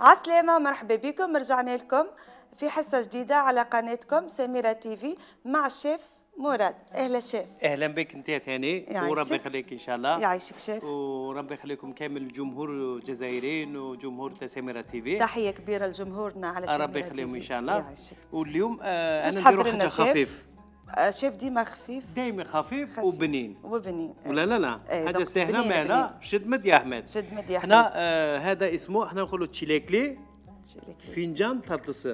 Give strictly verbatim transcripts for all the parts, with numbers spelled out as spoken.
عالسلامة ومرحبا بكم. رجعنا لكم في حصة جديدة على قناتكم سميرة تي في مع الشيف مراد. اهلا شيف. اهلا بك انت يا تاني، وربي يخليك ان شاء الله. يعيشك شيف، وربي يخليكم كامل الجمهور الجزائريين وجمهور تاع سميرة تي في. تحيه كبيره لجمهورنا على سميرة تي في، ربي يخليهم ان شاء الله. يعيشك. واليوم آه انا نديرو حاجه خفيف. شيف ديما خفيف، ديما خفيف, خفيف وبنين وبنين ولا لا لا ايه. حاجه ساهله معنا. شد مد يا احمد، شد مد يا احمد. احنا آه هذا اسمه، احنا نقولوا تشيليكلي. فنجان تطلس،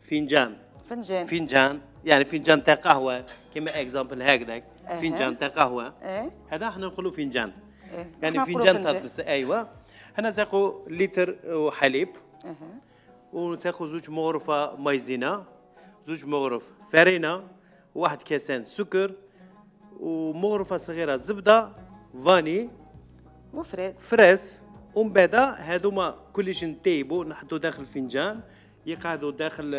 فنجان فنجان فنجان يعني فنجان تاع قهوه كما اكزامبل هكذاك. أه. فنجان تاع قهوه. أه. هذا احنا نقولوا فنجان. أه. يعني فنجان تاع قهوه. ايوه هنا نساقوا لتر وحليب. أه. ونساقوا زوج مغرف مايزينا، زوج مغرف فرينه، واحد كاسان سكر، ومغرفه صغيره زبده فاني وفريز فريز. ومن بعد هذوما كلش نطيبوا نحطوا داخل فنجان، يقعدوا داخل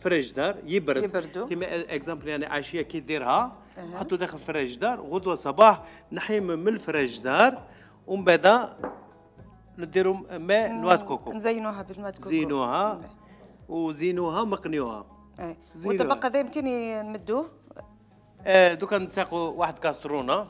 فريجدار يبرد. يبردوا كيما اكزامبل يعني عشيه كي ديرها حطوا داخل فريجدار، غدوه صباح نحيم من الفريجدار ومن بعد نديرهم ماء نواه كوكو، نزينوها بالماء كوكو، زينوها وزينوها مقنيوها. اي والطبق هذا متيني نمدوه. آه دوكا نساقوا واحد كاسترونه.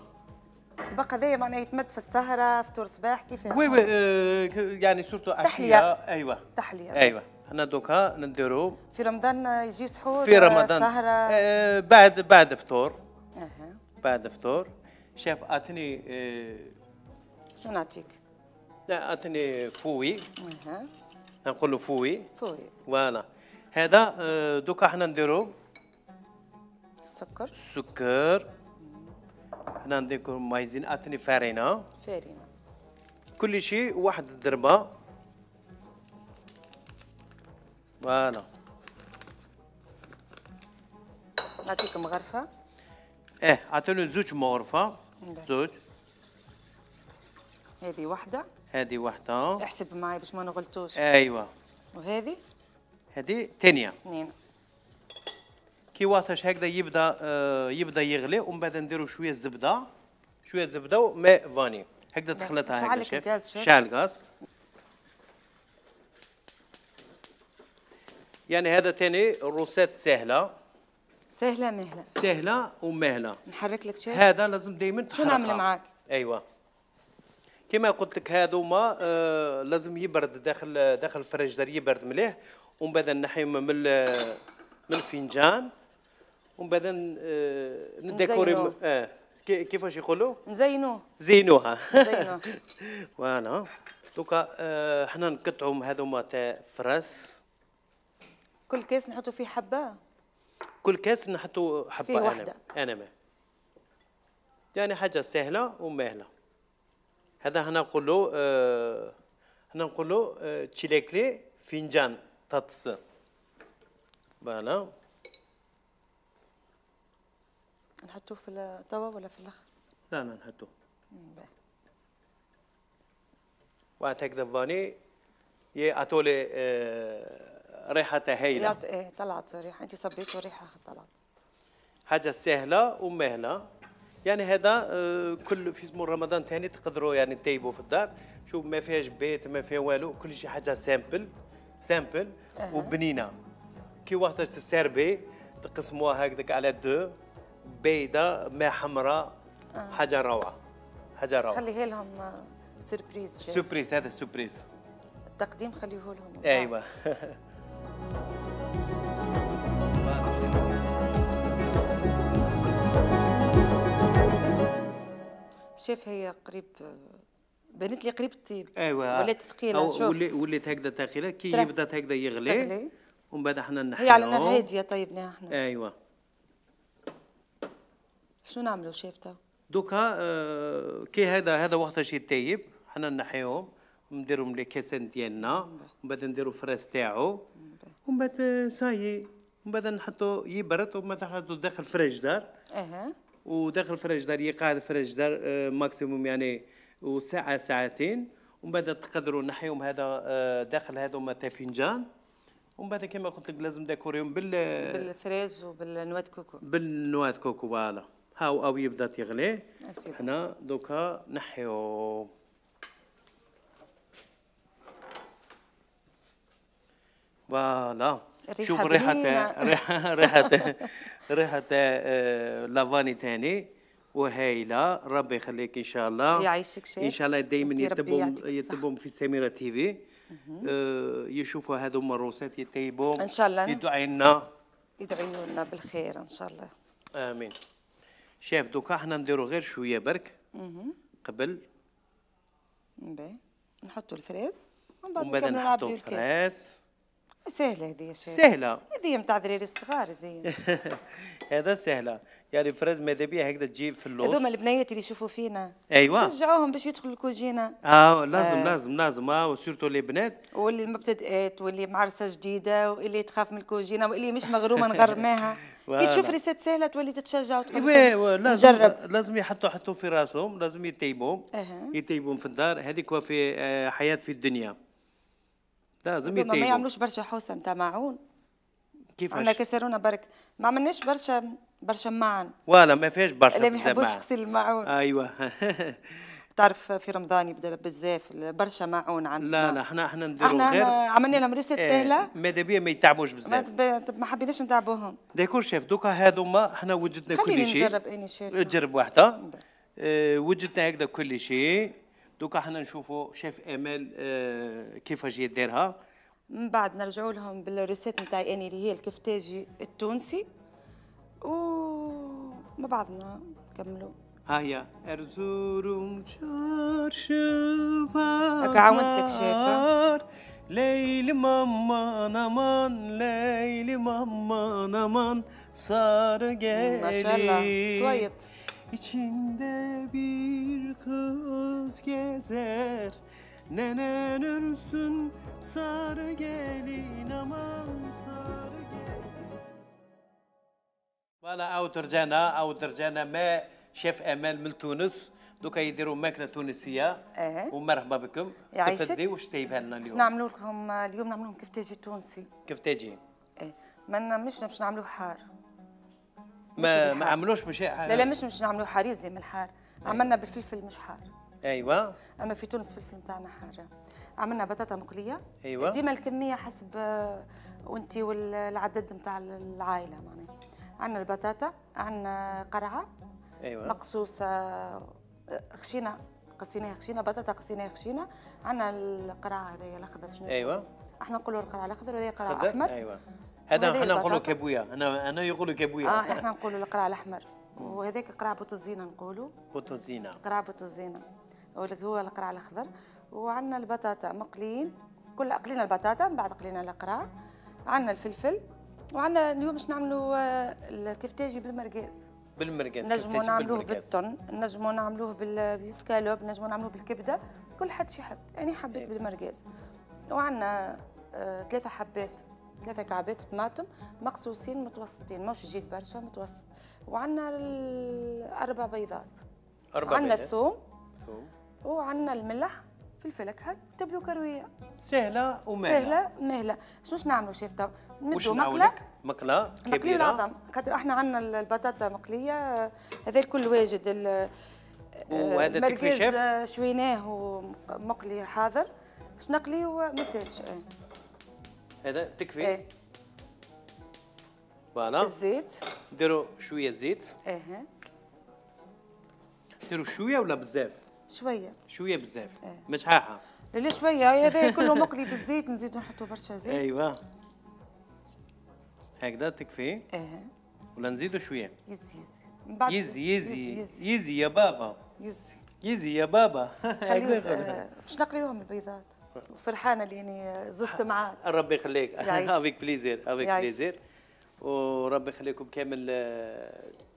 الطبق هذايا معناه يتمد في السهره، فطور صباح، كيفاش؟ وي وي آه يعني سورتو عشيه. ايوه تحليه. ايوه احنا دوكا نديرو في رمضان، يجي سحور في رمضان سهرة. آه بعد بعد فطور. اها بعد فطور. شاف اعطيني آه شنو نعطيك؟ لا اعطيني فوي. اها نقولو فوي فوي فوالا. هذا آه دوكا احنا نديرو السكر السكر احنا نديرو مايزين. اعطيني فارينة فارينة كل شيء واحد الضربة فوالا. نعطيكم مغرفة. اه عطيني زوج مغرفة. زوج. هذه واحدة، هذه واحدة. احسب معايا باش ما نغلطوش. ايوا. وهذه؟ هذه ثانية. اثنين. كي واطش هكذا يبدا آه يبدا يغلي، ومن بعد نديرو شوية زبدة، شوية زبدة وماء فاني هكذا تخلطها هكذا. شعل الغاز شوف. شعل الغاز. يعني هذا تاني روسات سهله سهله مهله سهله ومهله. نحرك لك شيء. هذا لازم دائما تحركها. شنو نعمل معاك؟ ايوه كما قلت لك هذوما آه لازم يبرد داخل داخل الفريجدار، يبرد مليح ومن بعد نحيهم من من الفنجان ومن بعد آه نديكوري. اه كيفاش يقولوا؟ نزينوه زينوها نزينوها فوالا. دوكا آه حنا نقطعهم هذوما تاع فراس. كل كاس نحطوا فيه حبه، كل كاس نحطوا حبه فيه واحده. انا ما يعني حاجه سهله ومهله. هذا هنا نقولوا آه هنا نقولوا آه تشيليكلي فنجان تطس فوالا. نحطوه في الطاوه ولا في الاخر؟ لا لا نحطوه وقت هكذا فاني يعطوا لي آه ريحة هايلة. ايه طلعت ريحة، انت صبيت وريحة طلعت. حاجة سهلة ومهلة. يعني هذا آه كل في سمو رمضان ثاني تقدروا يعني تطيبوا في الدار، شوف ما فيهاش بيت ما فيها والو، كل شيء حاجة سامبل سامبل. أه. وبنينة. كي وقتاش تسربي تقسموها هكذاك على دو، بيضة ما حمراء. أه. حاجة روعة حاجة روعة. خليها لهم سربريز. سربريز هذا سربريز. التقديم خليه لهم. ايوه. شاف هي قريب بنت لي قريب تطيب. ايوا ولات ثقيله. شوف ولات هكذا ثقيله كي يبدا هكذا يغلي ومن بعد احنا نحيو. هي على نار هاديه طيبناها احنا. ايوا شنو نعملوا شاف تو؟ دوكا آه كي هذا هذا وقتاش يطيب حنا نحيوهم نديرهم لي كاسان ديالنا ومن بعد نديرو الفراس تاعو ومن بعد سايي ومن بعد نحطو يبرد ومن بعد نحطو داخل الفريجدار. اها وداخل الفريجدار يقعد الفريجدار آه ماكسيموم يعني وساعه ساعتين ومن بعد تقدروا نحيهم هذا آه داخل هذوما تاع فنجان ومن بعد كما قلت لك لازم ديكوريهم بال بالفريز وبالنواه كوكو بالنواه كوكو فوالا. هاو او يبدا يغلي حنا دوكا نحيو فوالا شوف ريحه ريحه ريحه ريحه لافاني ثاني وهايله. ربي يخليك ان شاء الله، يعيشك شيخ، ان شاء الله دائما يتبون يتبون في سميرة تي في آه يشوفوا هذوما الروسات يتيبون ان شاء الله، يدعي لنا يدعيوا لنا بالخير ان شاء الله، امين. شاف دوكا حنا نديرو غير شويه برك قبل باهي نحطو الفريز ومن بعد نحطو الفريز. سهله هذه يا شيخ، سهله هذه نتاع الدراري الصغار هذه هذا سهله يعني فرز ماذا بيها هكذا تجيب في اللوط. هذوما البنيات اللي يشوفوا فينا ايوا شجعوهم باش يدخلوا الكوجينه. اه لازم آه. لازم لازم اه وسيرتو لي بنات واللي المبتدئات واللي معرسه جديده واللي تخاف من الكوجينه واللي مش مغرومه نغرماها كي تشوف ريسات سهله تولي تتشجع وتقول ايوا لازم نجرب. لازم يحطوا حطوا في راسهم، لازم يتيبوهم آه. يتيبوهم في الدار هذيك وفي آه حياه في الدنيا لازم يتيبوهم. ما يعملوش برشا حوسه نتاع معون كيفاش عندنا كسرونه برك، ما عملناش برشا برشا معن ولا ما فيهاش برشا اللي ما يحبوش غسيل المعون. ايوه تعرف في رمضان يبدا بزاف برشا معون عندنا. لا لا احنا احنا نديرو غير عملنا لهم ريسيت اه سهله ماذا بيا ما يتعبوش بزاف، ما, ما حبيناش نتعبوهم. داكور شاف دوكا هاذوما احنا وجدنا كل شيء. خليني نجرب اني شاف نجرب واحده اه وجدنا هكذا كل شيء. دوكا احنا نشوفوا شاف امال اه كيفاش يديرها. من بعد نرجعوا لهم بالريسيت نتاعي اني اللي هي الكفتاجي التونسي ومع بعضنا نكملوا. هيا أرزورم تشارشمبا هكا عاونتك شايفة ليلي ماما نمان ليلي ماما نمان سارة جالي ما شاء الله سويت İçinde bir kız gezer nenen ölsün sarı gelin aman sarı gelin. فوالا او ترجعنا او ترجعنا ما شاف امال من تونس. دوكا يديروا ماكله تونسيه أه. ومرحبا بكم تفدي واش تايبها لنا اليوم؟ نعملوا لكم اليوم نعملوا لكم كفتاجي تونسي. كفتاجي ايه ما مش باش نعملوه حار ما ما عملوش مش حار. لا لا مش مش نعملوه حار زي ما الحار أيه. عملنا بالفلفل مش حار ايوا اما في تونس الفلفل نتاعنا حار. عملنا بطاطا مقليه ايوا ديما الكميه حسب وانت والعدد نتاع العائله معناها. عندنا البطاطا، عندنا قرعه أيوة. مقصوصه خشينه قصيناها خشينه، بطاطا قصيناها خشينه، عندنا القرعه هذايا الاخضر شنو ايوا احنا نقولوا القرعه الاخضر وهذه قرعه احمر ايوا هذا احنا نقولوا كابويه. انا انا يقولوا كابويه اه احنا نقولوا القرعه الاحمر وهذاك قرعه بوتوزينه نقولوا بوتوزينه قرعه بوتوزينه واللي هو القرعه الاخضر. وعندنا البطاطا مقلين كل قلينا البطاطا من بعد قلينا القرعه. عندنا الفلفل وعنا اليوم باش نعملوا الكفتاجي بالمرقاز. بالمرقاز نجموا نعملوه بالطن، نجموا نعملوه بالسكالوب، نجموا نعملوه بالكبده، كل حد شي حب. انا حبيت أيوة. بالمرقاز. وعنا آه ثلاثه حبات ثلاثه كعبات طماطم مقصوصين متوسطين ماهوش جيت برشا متوسط. وعنا اربع بيضات اربع عنا بيضات. الثوم ثوم وعنا الملح فلفل اكحل تبلو كرويه سهله ومهله سهله مهله. شنو نعملوا شيف تو؟ نمدوا مقله مقله كبيره العظم خاطر احنا عندنا البطاطا مقليه هذا الكل واجد. وهذا تكفي شيف شويناه ومقلي حاضر باش نقليو ما سالش اه هذا تكفي اه فوالا. الزيت نديروا شويه زيت اه نديروا شويه ولا بزاف؟ شويه شويه بزاف مش حاحه لا شويه هذا كله مقلي بالزيت نزيدو نحطو برشا زيت ايوا هكذا تكفي اه ولا نزيدو شويه يزي يزي يزي يزي يزي يا بابا يزي يزي يا بابا هكذا باش نقليوهم البيضات. فرحانه لاني ززت معاك ربي يخليك افيك بليزير افيك بليزير وربي يخليكم كامل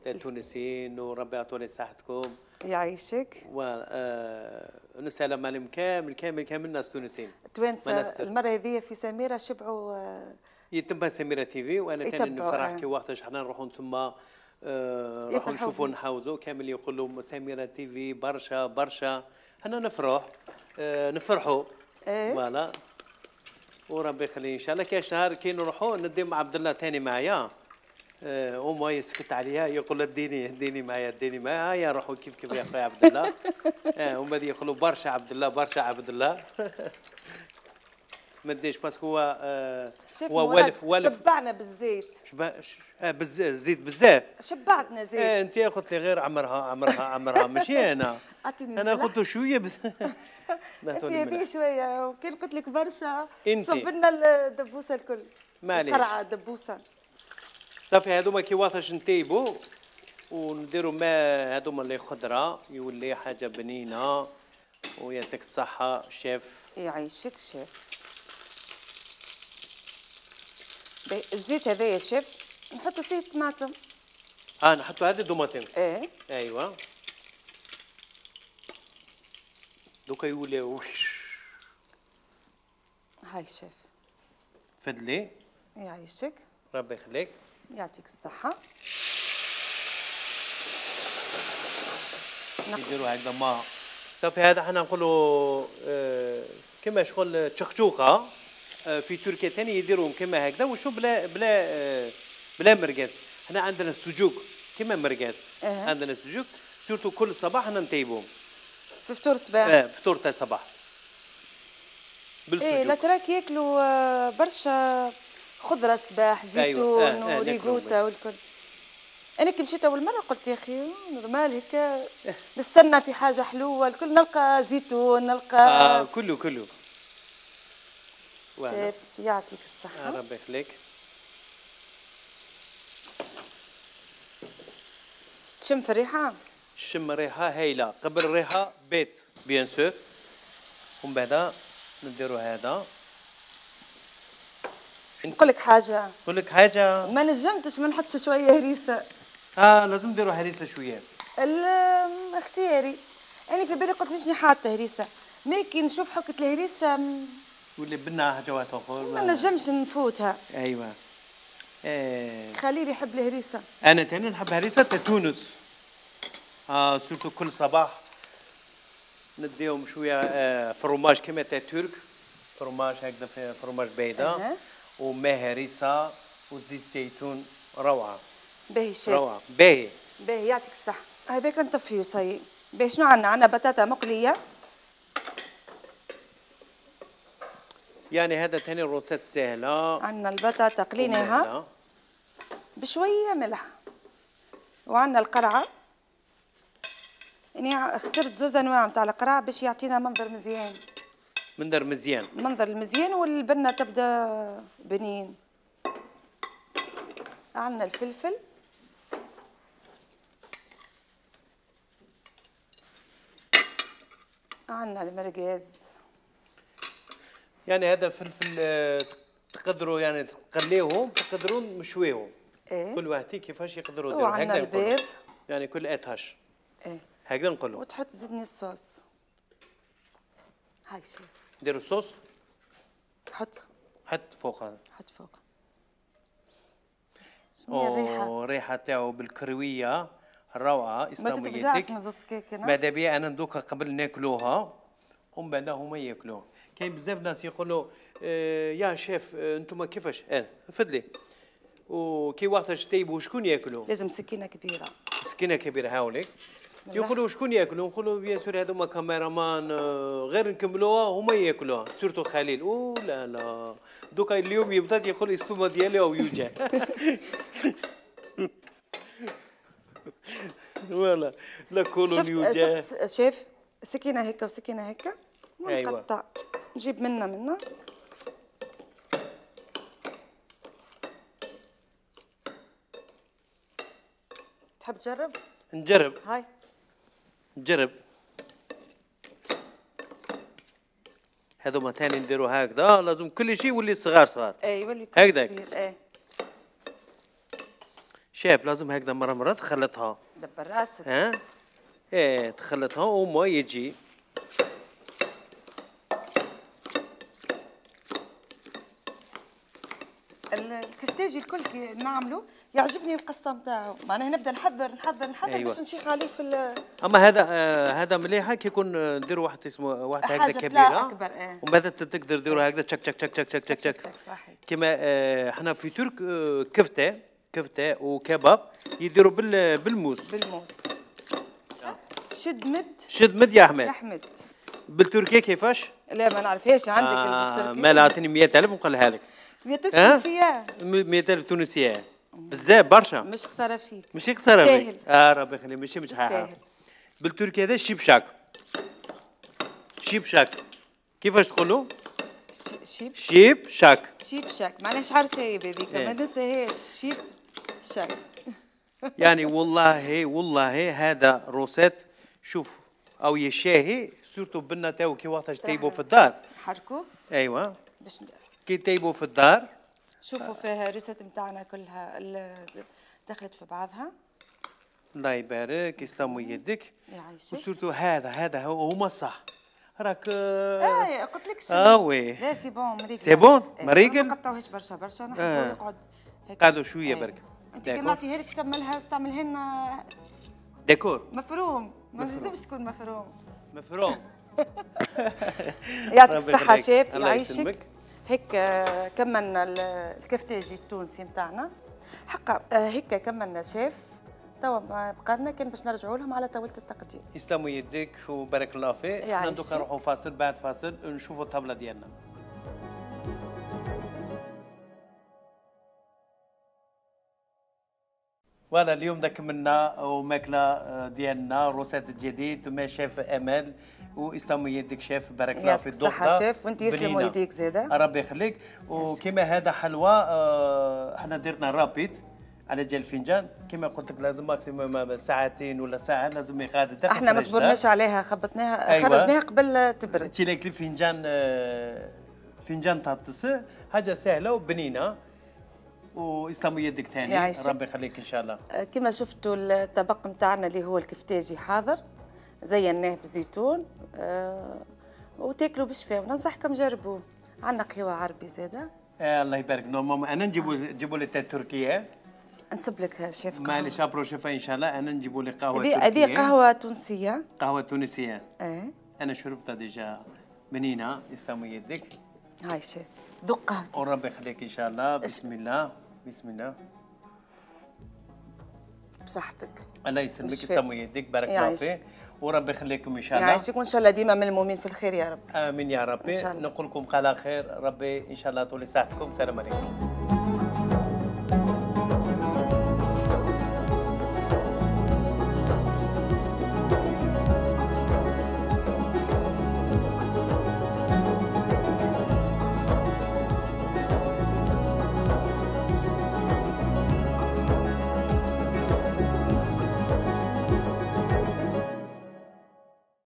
التونسيين وربي يعطوني صحتكم يعيشك ونسال مالهم كامل كامل كامل الناس التونسيين التوانسه. المره هذه في سميره شبعوا آه يتبع سميره تي في وانا ثاني نفرح كي وقتاش حنا نروحوا تما آه نروحوا نشوفوا نحاوزوا كامل يقول لهم سميره تي في برشا برشا حنا نفرح آه نفرحوا فوالا إيه؟ وربي يخليه ان شاء الله. كاش نهار كي نروحوا ندي مع عبد الله ثاني معايا وما يسكت عليها يقول لها اديني اديني معايا اديني معايا هيا روحوا كيف كيف يا خويا عبد الله. هما يقولوا برشا عبد الله برشا عبد الله ما تديش باسكو هو آه هو ولف ولف شبعنا بالزيت شبع آه بالزيت الزيت بزاف شبعتنا زيت. آه انت قلت لي غير عمرها عمرها عمرها ماشي انا انا قلت شويه بس انت بيه شويه وكي قلت لك برشا صب لنا الدبوسه الكل معليش قرعه دبوسه صافي هذوما كي واثش نطيبو ونديروا ما هذوما اللي خضره يولي حاجه بنينه ويعطيك الصحه شيف يعيشك شيف. الزيت هذا يا شيف نحطوا فيه الطماطم. اه نحطوا هذه الطماطم. ايه ايوه دوكا يوليو هاي شيف فدلي يعيشك ربي يخليك يعطيك الصحة. نديرو هكذا ما صافي هذا حنا نقولوا آه كما شغل تشقشوقة في تركيا ثاني يديروهم كما هكذا وشو بلا بلا بلا مرقاس. احنا عندنا السجوق كما مرقاس أه. عندنا السجوق سورتو كل صباح احنا نطيبوهم في فطور صباح اه فطور تاع صباح بالسجوق. ايه الاتراك ياكلوا برشا خضره صباح زيتون أيوة. آه. آه. وريغوتا والكل. انا كي مشيت اول مره قلت يا اخي نورمال هكا نستنى في حاجه حلوه الكل نلقى زيتون نلقى اه كله كله شيف يعطيك الصحة. آه ربي يخليك. تشم في الريحة؟ تشم الريحة هايلة، قبل الريحة بيت بيان سور. ومن بعد نديرو هذا. نقول لك حاجة. نقول لك حاجة. ما نجمتش ما نحطش شوية هريسة. آه لازم نديرو هريسة شوية. اختياري. أنا في بالي قلت مشني حاطة هريسة، مي كي نشوف حكة الهريسة واللي بنا جوات اخر ما نجمش نفوتها. ايوه ايه خليل يحب الهريسه. انا تاني نحب هريسه تاع تونس اه سورتو كل صباح نديهم شويه آه فروماج كما تاع ترك فروماج هكذا في فروماج بيضه أه. وما هريسه وزيت زيتون روعه باهي شيف روعه باهي باهي يعطيك الصحه. هذاك نطفيو صاي باهي. شنو عندنا؟ عندنا بطاطا مقليه يعني هذا ثاني الروسات سهله. عندنا البطاطا قليناها بشويه ملح وعندنا القرعه. يعني اخترت زوز انواع نتاع القرعه باش يعطينا منظر مزيان منظر مزيان منظر المزيان والبنه تبدا بنين. عندنا الفلفل عندنا المرقاز. يعني هذا فلفل تقدروا يعني تقليوهم تقدروا مشويهم إيه؟ كل واحد كيفاش يقدروا يديروا هكذا البيض يعني كل اتهاش ايه هكذا نقولوا وتحط زدني الصوص. هاي شوف نديروا الصوص حط حط فوق هذا حط فوق. شنو الريحه؟ الريحه تاعو بالكرويه روعه اسلاميتك. ما تتفجعش من زوز كيك. ماذا بيا انا دوكا قبل ناكلوها ومن بعد هما ياكلوها. كاين بزاف ناس يقولوا آه يا شيف آه انتم كيفاش انا آه فدلي وكي وقتاش تيبوا شكون ياكلوا؟ لازم سكينه كبيره سكينه كبيره هاوليك يقولوا شكون ياكلوا؟ نقولوا بيان سور هذوما كاميرامان آه غير نكملوها هما ياكلوها سورتو خليل. او لا لا دوكا اليوم يبدا يقول السومه ديالي ويوجع والله لا كولو يوجع. شفت شيف سكينه هكا وسكينه هكا ونقطع نجيب منا منا تحب تجرب؟ نجرب هاي نجرب هذوما ثاني نديرو هكذا لازم كل شيء يولي صغار صغار اي يولي هكذا اي شاف لازم هكذا مرة مرة تخلطها دبر راسك ها ايه تخلطها وما يجي الكفتاجي الكل كي نعملو يعجبني القصه نتاعو معناها نبدا نحضر نحضر نحضر أيوة. باش نشيخ عليه في اما هذا آه هذا مليحه كي يكون نديرو واحد اسمه واحد هكذا كبيره اكبر اه ومن بعد تقدر ديرو هكذا تشك تشك تشك تشك تشك تشك كيما احنا في ترك آه كفته كفته وكباب يديروا بال بالموس بالموس شد مد شد مد يا احمد يا احمد بالتركي كيفاش؟ لا ما نعرفهاش. عندك آه انت التركيه مال عطيني مئة ألف ونقلها لك. مئة ألف تونسيه؟ مئة ألف تونسيه بزاف برشا. مش خساره فيك. ماشي خساره فيك. اه ربي يخليك ماشي مش حاجه. بالتركي هذا شيبشاك. شيبشاك كيفاش تقولوا؟ شيب شيب شاك. شيب شاك معناها شحال شايب هذيك ما ننساهاش. شيب شاك يعني والله والله هذا روسات شوف او يشاهي سورتو بنا تاو كي وقتاش تايبوا في الدار حركوا. ايوه باش كي تايبوا في الدار شوفوا فيها الروسات نتاعنا كلها دخلت في بعضها. الله يبارك يسلمو يدك يعيشك. وسورتو هذا هذا هما صح راك اه قلت لك شنو. اه وي لا سي بون مريقل. سي بون مريقل ما قطعوهش برشا برشا نحبوا آه. يقعد هيك قعدوا شويه برك. انت كي نعطيها لك تكملها تعملها لنا ديكور مفروم. ما لازمش تكون مفروم مفروم. يعطيك الصحة شاف يعيشك. هيك كملنا الكفتاجي التونسي نتاعنا حقا. هيك كملنا شاف توا بقى لنا كان باش نرجعوا لهم على طاولة التقديم. يسلموا يديك وبارك الله فيك. احنا دوكا نروحوا فاصل بعد فاصل نشوفوا الطبلة ديالنا. فوالا اليوم دا كملنا وماكله ديالنا روسات الجديد وما شاف امل واسلام يديك شاف بارك الله في الدوخه. صحه شاف وانت يسلموا يديك زاده ربي يخليك. وكما هذا حلوى احنا درنا رابيد على جال الفنجان كما قلت لك لازم ماكسيموم ساعتين ولا ساعه لازم يغادر. احنا ما صبرناش عليها خبطناها. أيوة. خرجناها قبل تبرد. تي لك الفنجان فنجان تاع الطسه حاجه سهله وبنينه واسلموا يدك ثاني ربي يخليك ان شاء الله. كما شفتوا الطبق نتاعنا اللي هو الكفتاجي حاضر زيناه بالزيتون أه وتاكلوا بشفاء وننصحكم جربوه. عندنا قهوه عربي زاده. آه الله يبارك. نورمالمون انا نجيبوا نجيبوا لي تاع تركيا نسب لك شيف قهوه معليش ابرو شيفا ان شاء الله. انا نجيبوا لي قهوه تركيه. هذه قهوه تونسيه. قهوه تونسيه ايه انا شربتها ديجا منينه. اسلموا يدك هاي شيف ذوق قهوتك وربي يخليك ان شاء الله. بسم الله بسم الله بصحتك. الله يسلمك يسلم يديك بارك الله فيك وربي يخليكم ان شاء الله. يعيشك وان شاء الله ديما ملمومين في الخير يا رب. امين يا ربي. نقول لكم قال خير ربي ان شاء الله طول صحتكم. السلام عليكم.